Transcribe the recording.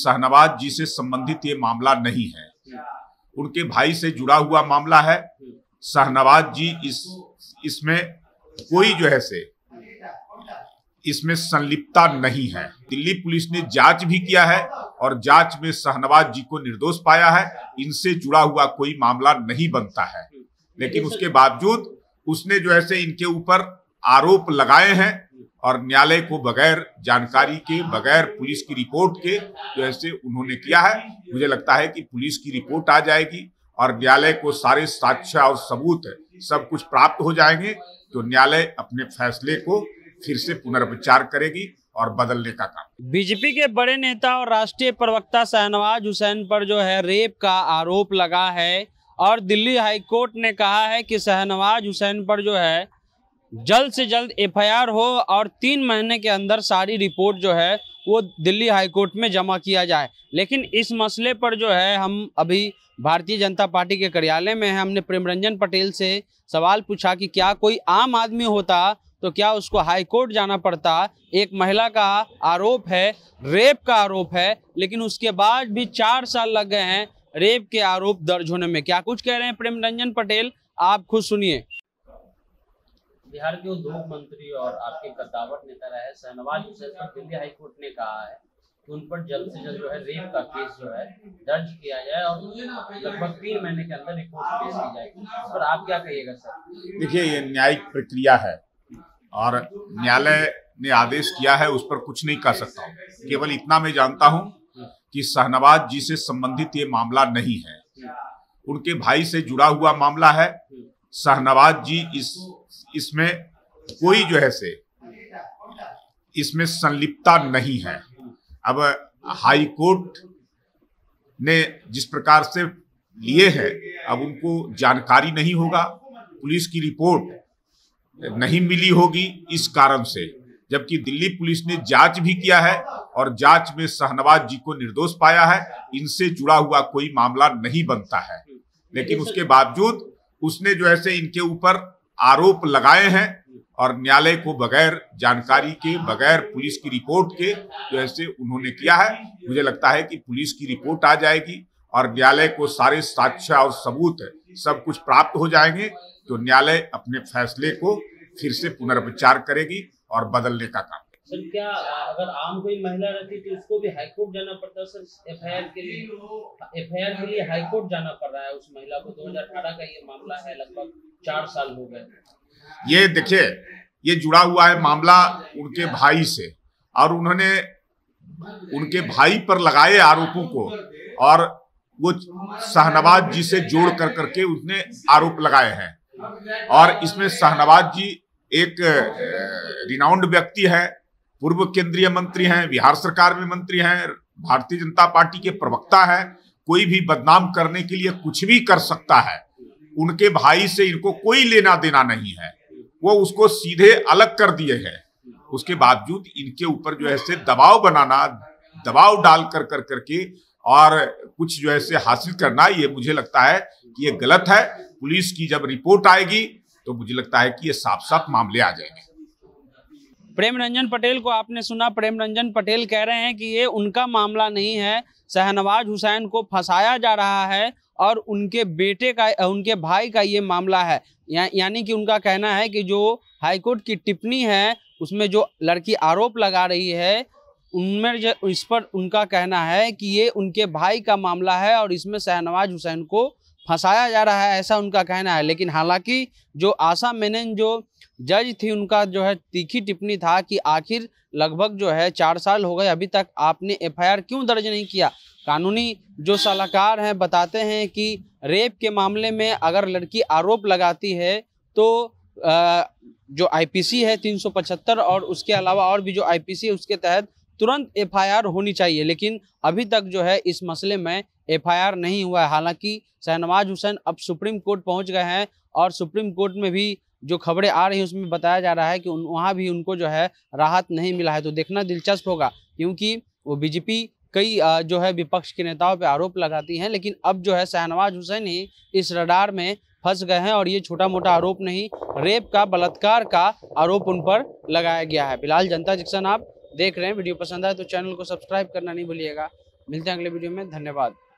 शाहनवाज जी से संबंधित ये मामला नहीं है, उनके भाई से जुड़ा हुआ मामला है। शाहनवाज जी इसमें कोई जो है से इसमें संलिप्तता नहीं है। दिल्ली पुलिस ने जांच भी किया है और जांच में शाहनवाज जी को निर्दोष पाया है। इनसे जुड़ा हुआ कोई मामला नहीं बनता है, लेकिन उसके बावजूद उसने जो है से इनके ऊपर आरोप लगाए हैं और न्यायालय को बगैर जानकारी के, बगैर पुलिस की रिपोर्ट के जो है से उन्होंने किया है। मुझे लगता है कि पुलिस की रिपोर्ट आ जाएगी और न्यायालय को सारे साक्ष्य और सबूत सब कुछ प्राप्त हो जाएंगे तो न्यायालय अपने फैसले को फिर से पुनर्विचार करेगी और बदलने का काम। बीजेपी के बड़े नेता और राष्ट्रीय प्रवक्ता शाहनवाज हुसैन पर जो है रेप का आरोप लगा है और दिल्ली हाईकोर्ट ने कहा है कि शाहनवाज हुसैन पर जो है जल्द से जल्द एफआईआर हो और 3 महीने के अंदर सारी रिपोर्ट जो है वो दिल्ली हाईकोर्ट में जमा किया जाए। लेकिन इस मसले पर जो है हम अभी भारतीय जनता पार्टी के कार्यालय में हैं। हमने प्रेम रंजन पटेल से सवाल पूछा कि क्या कोई आम आदमी होता तो क्या उसको हाईकोर्ट जाना पड़ता। एक महिला का आरोप है, रेप का आरोप है, लेकिन उसके बाद भी 4 साल लग गए हैं रेप के आरोप दर्ज होने में। क्या कुछ कह रहे हैं प्रेम रंजन पटेल, आप खुद सुनिए। बिहार के उद्योग मंत्री और आपके कद्दावर नेता रहे शाहनवाज हुसैन पर दिल्ली हाईकोर्ट ने कहा है कि उन पर जल्द से जल्द जो है रेप का केस जो है दर्ज किया जाए और लगभग 3 महीने के अंदर रिपोर्ट पेश की जाए। इस पर आप क्या कहिएगा सर? देखिए, ये न्यायिक प्रक्रिया है और न्यायालय ने आदेश किया है, उस पर कुछ नहीं कह सकता हूँ। केवल इतना मैं जानता हूँ कि शाहनवाज जी से संबंधित ये मामला नहीं है, उनके भाई से जुड़ा हुआ मामला है। शाहनवाज जी इसमें कोई जो है से इसमें संलिप्तता नहीं है। अब हाई कोर्ट ने जिस प्रकार से लिए हैं, अब उनको जानकारी नहीं होगा, पुलिस की रिपोर्ट नहीं मिली होगी इस कारण से, जबकि दिल्ली पुलिस ने जांच भी किया है और जांच में शाहनवाज जी को निर्दोष पाया है। इनसे जुड़ा हुआ कोई मामला नहीं बनता है, लेकिन उसके बावजूद उसने जो है से इनके ऊपर आरोप लगाए हैं और न्यायालय को बगैर जानकारी के, बगैर पुलिस की रिपोर्ट के जो है से उन्होंने किया है। मुझे लगता है कि पुलिस की रिपोर्ट आ जाएगी और न्यायालय को सारे साक्ष्य और सबूत सब कुछ प्राप्त हो जाएंगे तो न्यायालय अपने फैसले को फिर से पुनर्विचार करेगी और बदलने का काम। सर, क्या अगर आम कोई महिला रहती तो उसको भी हाईकोर्ट जाना पड़ता? सर, एफआईआर के लिए हाईकोर्ट जाना पड़ रहा है उस महिला को। 2018 का ये मामला है, लगभग 4 साल हो गए। ये देखिए, ये जुड़ा हुआ है मामला उनके भाई से और उन्होंने उनके भाई पर लगाए आरोपों को और वो शाहनवाज जी से जोड़ कर करके उसने आरोप लगाए हैं। और इसमें शाहनवाज जी एक रिनाउंड व्यक्ति है, पूर्व केंद्रीय मंत्री हैं, बिहार सरकार में मंत्री हैं, भारतीय जनता पार्टी के प्रवक्ता हैं। कोई भी बदनाम करने के लिए कुछ भी कर सकता है। उनके भाई से इनको कोई लेना देना नहीं है, वो उसको सीधे अलग कर दिए हैं। उसके बावजूद इनके ऊपर जो है से दबाव बनाना, दबाव डाल करके और कुछ जो है से हासिल करना, ये मुझे लगता है कि ये गलत है। पुलिस की जब रिपोर्ट आएगी तो मुझे लगता है कि ये साफ मामले आ जाएंगे। प्रेम रंजन पटेल को आपने सुना। प्रेम रंजन पटेल कह रहे हैं कि ये उनका मामला नहीं है, शाहनवाज हुसैन को फंसाया जा रहा है और उनके बेटे का, उनके भाई का ये मामला है। यानी कि उनका कहना है कि जो हाईकोर्ट की टिप्पणी है उसमें जो लड़की आरोप लगा रही है उनमें, इस पर उनका कहना है कि ये उनके भाई का मामला है और इसमें शाहनवाज हुसैन को फंसाया जा रहा है, ऐसा उनका कहना है। लेकिन हालांकि जो आशा मेनन जो जज थी, उनका जो है तीखी टिप्पणी था कि आखिर लगभग जो है 4 साल हो गए, अभी तक आपने एफआईआर क्यों दर्ज नहीं किया। कानूनी जो सलाहकार हैं बताते हैं कि रेप के मामले में अगर लड़की आरोप लगाती है तो जो आईपीसी है 375 और उसके अलावा और भी जो आईपीसी है उसके तहत तुरंत एफआईआर होनी चाहिए। लेकिन अभी तक जो है इस मसले में एफआईआर नहीं हुआ है। हालांकि शाहनवाज हुसैन अब सुप्रीम कोर्ट पहुंच गए हैं और सुप्रीम कोर्ट में भी जो खबरें आ रही हैं उसमें बताया जा रहा है कि वहाँ भी उनको जो है राहत नहीं मिला है। तो देखना दिलचस्प होगा, क्योंकि वो बीजेपी कई जो है विपक्ष के नेताओं पे आरोप लगाती हैं, लेकिन अब जो है शाहनवाज हुसैन ही इस रडार में फंस गए हैं और ये छोटा मोटा आरोप नहीं, रेप का, बलात्कार का आरोप उन पर लगाया गया है। बिलाल जनता जंक्शन आप देख रहे हैं। वीडियो पसंद आए तो चैनल को सब्सक्राइब करना नहीं भूलिएगा। मिलते हैं अगले वीडियो में। धन्यवाद।